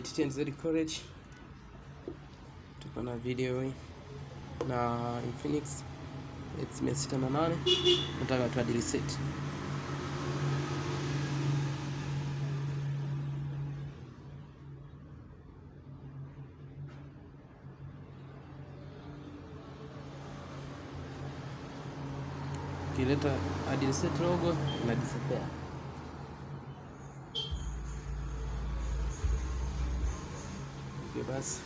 810Z College tukana video hii na Infinix 868 nataka tuadi reset. Kileta adi reset logo na disappear. Okay, basi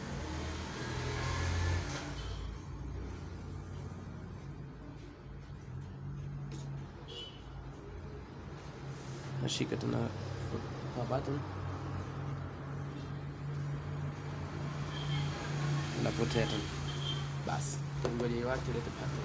nashika tena button na potato. Basi tungoje watu leta pattern.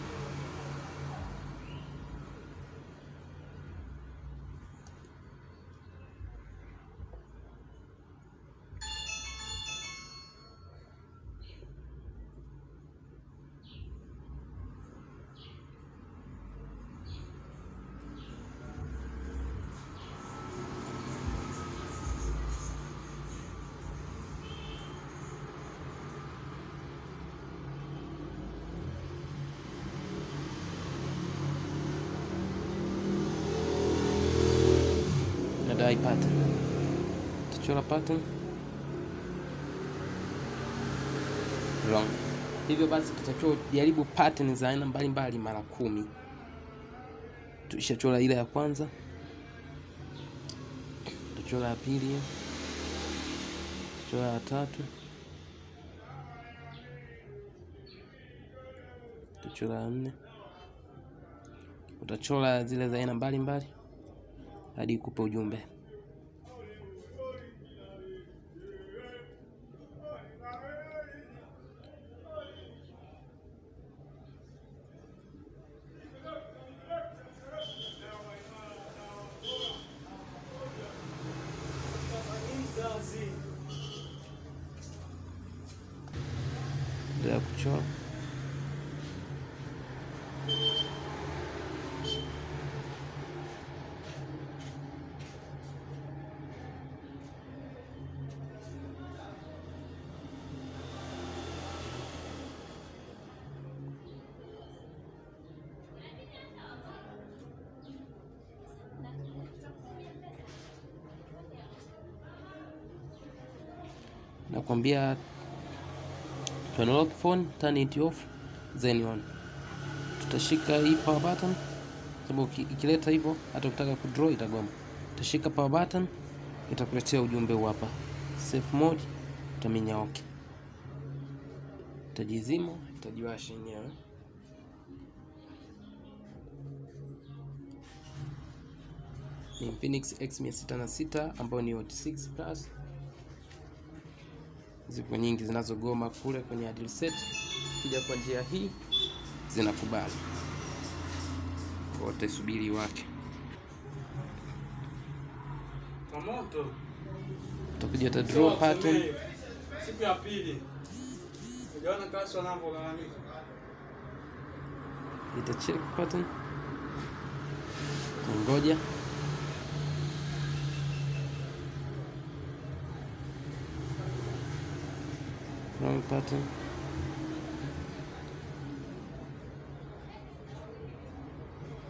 Dai pattern, tuchora pattern wrong. Hivyo basi tutachora jaribu pattern za aina mbalimbali mara 10. Tuishachora ile ya kwanza, tuchora ya pili, tuchora ya tatu, tuchora ya nne. Utachora zile za aina mbalimbali hadi kupa ujumbe. Ndio kuchora na kuambia turn off phone, turn it off, then on. Tutashika hii power button sababu ikileta hivyo hata ukitaka ku draw itagoma. Tutashika power button itakuletea ujumbe huu hapa. Safe mode utaminya okay. Utajizima, itajiwasha yenyewe. Ni Infinix X866 ambao ni Hot 6 Plus. Zipo nyingi zinazogoma kule kwenye adil set, kija kwa njia hii zinakubali. Wote subiri wake moto utakuja ta draw pattern siku ya pili. Unaona kasi wanapolalamika ita check pattern, ngoja wrong pattern.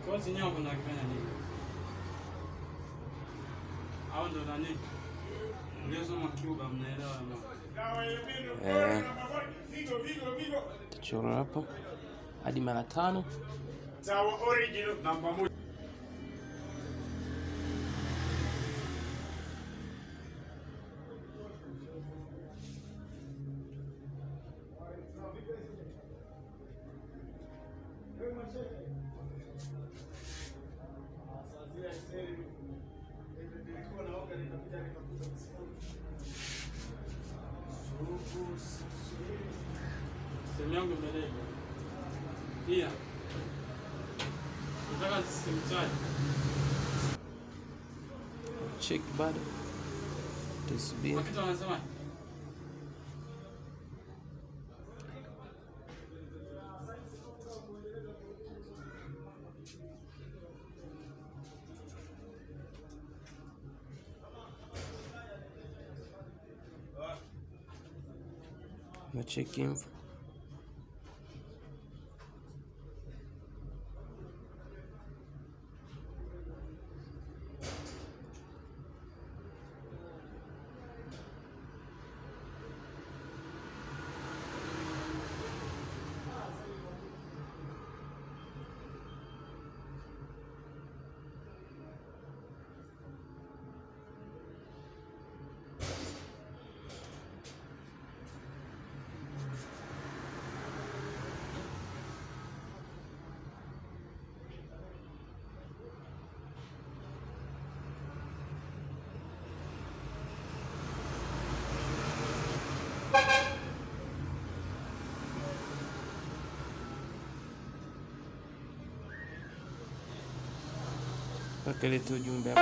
Kwa sinyo kuna kifanya nini? Hao ndo nani? Ulezo makiuba mnaelewa hapo. Tuchora hapo hadi mara 5. Sawa original namba 1. Check bado tusubiri. Wakati wanasema la check info. Aquele tudo de um belo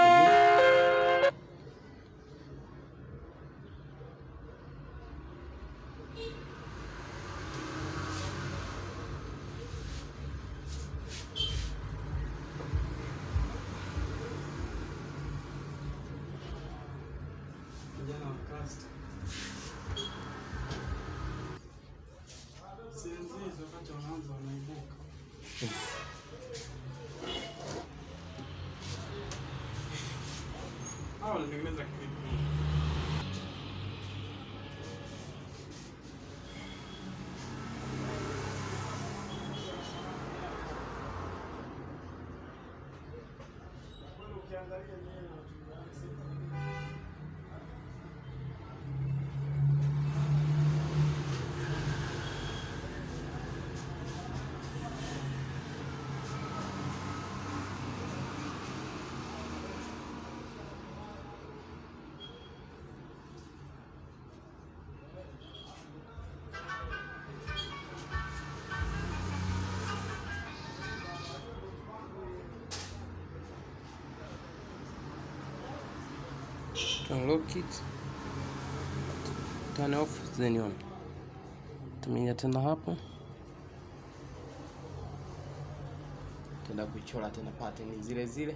unlock it, turn off then on. Tumenya tena hapo, tena kuchora tena pattern zile zile.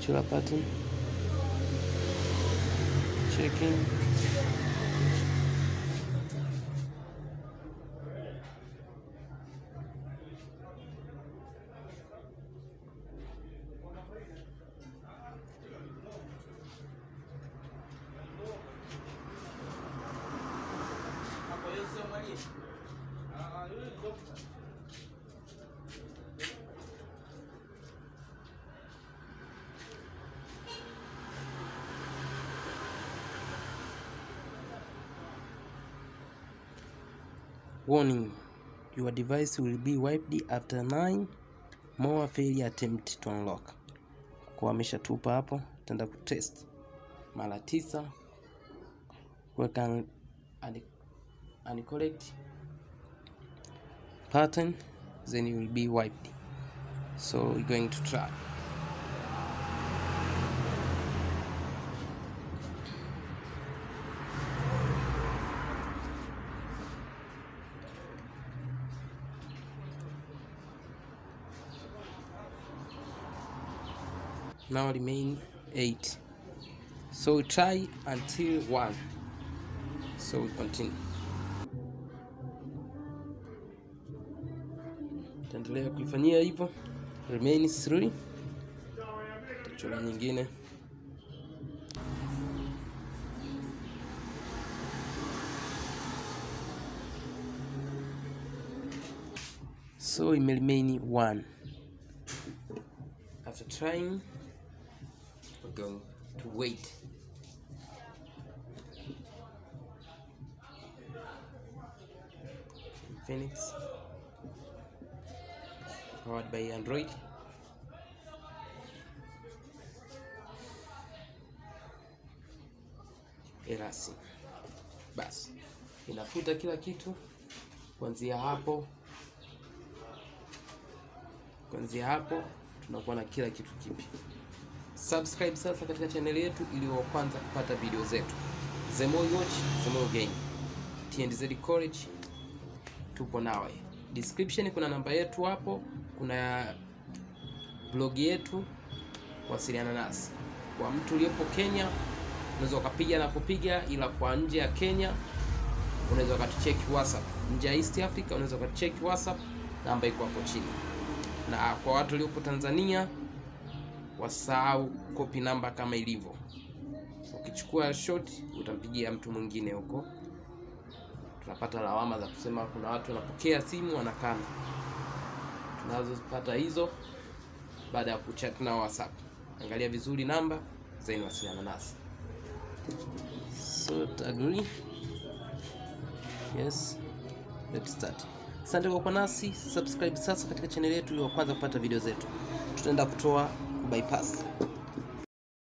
Chula pattern, checking, warning, your device will be wiped after 9 more failure attempt to unlock. Kwa amesha tupa hapo, tenda kutest mara 9 work and collect pattern, then you will be wiped. So we're going to try. Now remain 8, so we try until 1, so we continue. Tutaendelea kuifanyia hivyo, remain 3, tuchora nyingine. So it remain 1. After trying, we're going to wait. Infinix, powered by Android. Erasing. basi inafuta kila kitu kuanzia hapo tunakuwa na kila kitu kipi. Subscribe sasa katika channel yetu ili uwe kwanza kupata video zetu. The more you watch, the more gain. TNDZ College tupo nawe. Description kuna namba yetu hapo, kuna blog yetu, wasiliana nasi. Kwa mtu uliyepo Kenya, unaweza ukapiga na kupiga, ila kwa nje ya Kenya unaweza ukatucheck WhatsApp. Nje ya East Africa unaweza ukatucheck WhatsApp, namba iko hapo chini. Na kwa watu waliopo Tanzania wasahau copy namba kama ilivyo. Ukichukua short utampigia mtu mwingine huko. Tunapata lawama za kusema kuna watu wanapokea simu wanakana. Tunazozipata hizo baada ya kuchat na WhatsApp. Angalia vizuri namba zaini wasiliana nasi. So agree. Yes. Let's start. Asante kwa nasi, subscribe sasa katika channel yetu ili uanze kupata video zetu. Tutaenda kutoa bypass.